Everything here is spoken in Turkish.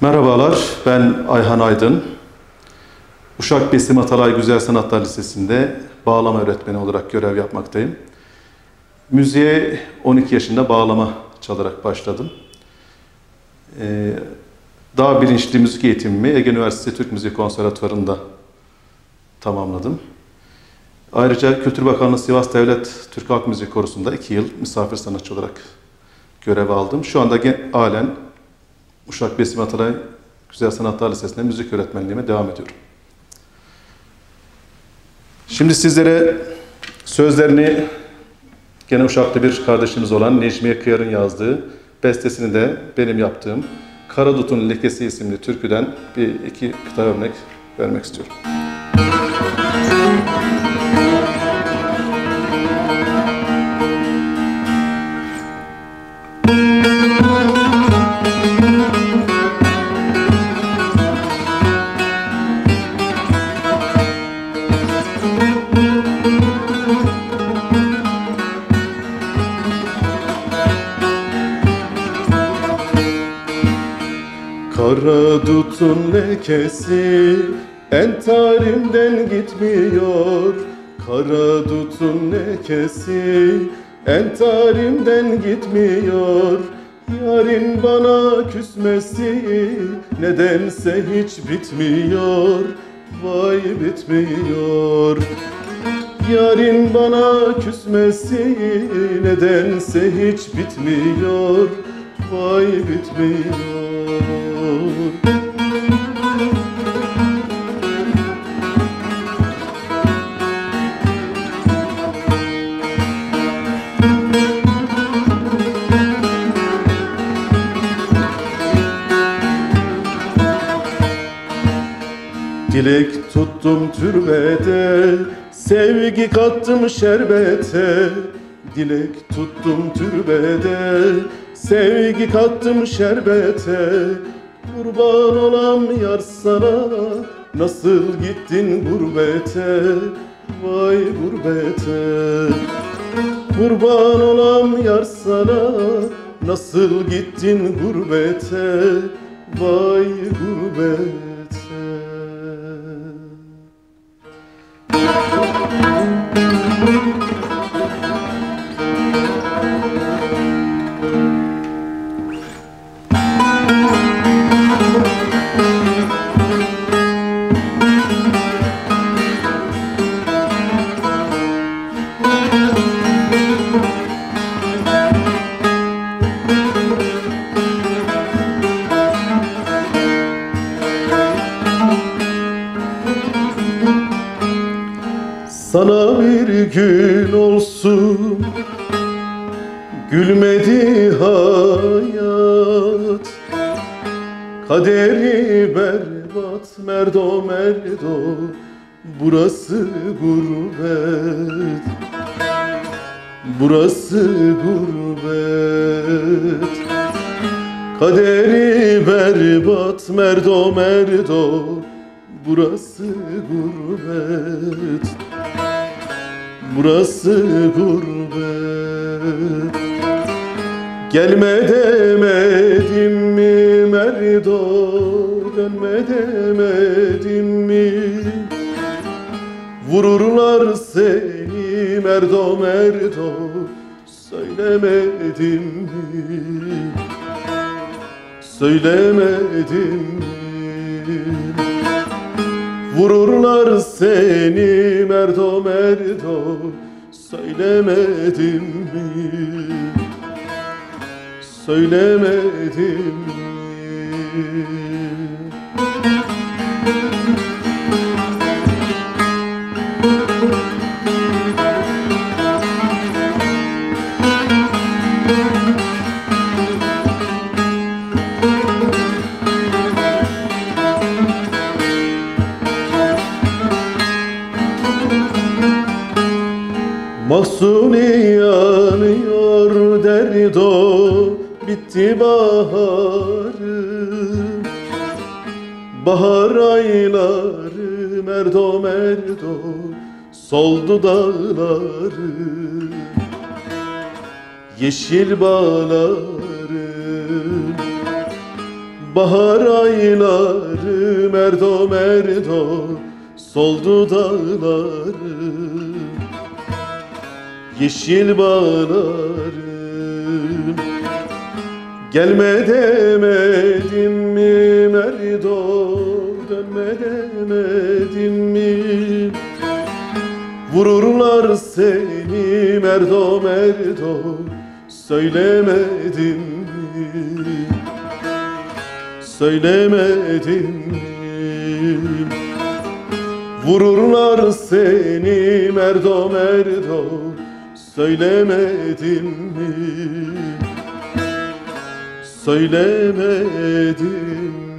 Merhabalar, ben Ayhan Aydın. Uşak Besim Atalay Güzel Sanatlar Lisesi'nde bağlama öğretmeni olarak görev yapmaktayım. Müziğe 12 yaşında bağlama çalarak başladım. Daha bilinçli müzik eğitimimi Ege Üniversitesi Türk Müziği Konservatuarı'nda tamamladım. Ayrıca Kültür Bakanlığı Sivas Devlet Türk Halk Müziği Korusunda 2 yıl misafir sanatçı olarak görev aldım. Şu anda halen Uşak Besim Atalay Güzel Sanatlar Lisesi'nde müzik öğretmenliğime devam ediyorum. Şimdi sizlere sözlerini gene Uşaklı bir kardeşimiz olan Necmiye Kıyar'ın yazdığı, bestesini de benim yaptığım Karadut'un Lekesi isimli türküden iki kıta örnek vermek istiyorum. Karadut'un lekesi entarimden gitmiyor. Karadut'un lekesi entarimden gitmiyor. Yarın bana küsmesi nedense hiç bitmiyor. Vay bitmiyor. Yarın bana küsmesi nedense hiç bitmiyor. Vay bitmiyor. Dilek tuttum türbede, sevgi kattım şerbete. Dilek tuttum türbede, sevgi kattım şerbete. Kurban olam yar sana, nasıl gittin gurbete, vay gurbete. Kurban olam yar sana, nasıl gittin gurbete, vay gurbete. Sana bir gün olsun gülmedi hayat, kaderi berbat merdo merdo, burası gurbet, burası gurbet. Kaderi berbat merdo merdo, burası gurbet, burası gurbet. Gelme demedim mi merdo, dönme demedim mi? Vururlar seni merdo merdo, söylemedim mi? Söylemedim mi? Vururlar seni merdo merdo, söylemedim mi? Söylemedim mi? Mahsuni yanıyor derdo, bitti baharı. Bahar ayları merdo merdo, soldu dağları, yeşil bağları. Bahar ayları merdo merdo soldu dağları, yeşil bağlarım. Gelme demedim mi merdo, dönme demedim mi? Vururlar seni merdo merdo, söylemedim mi? Söylemedim mi? Vururlar seni merdo merdo, söylemedim mi? Söylemedim mi?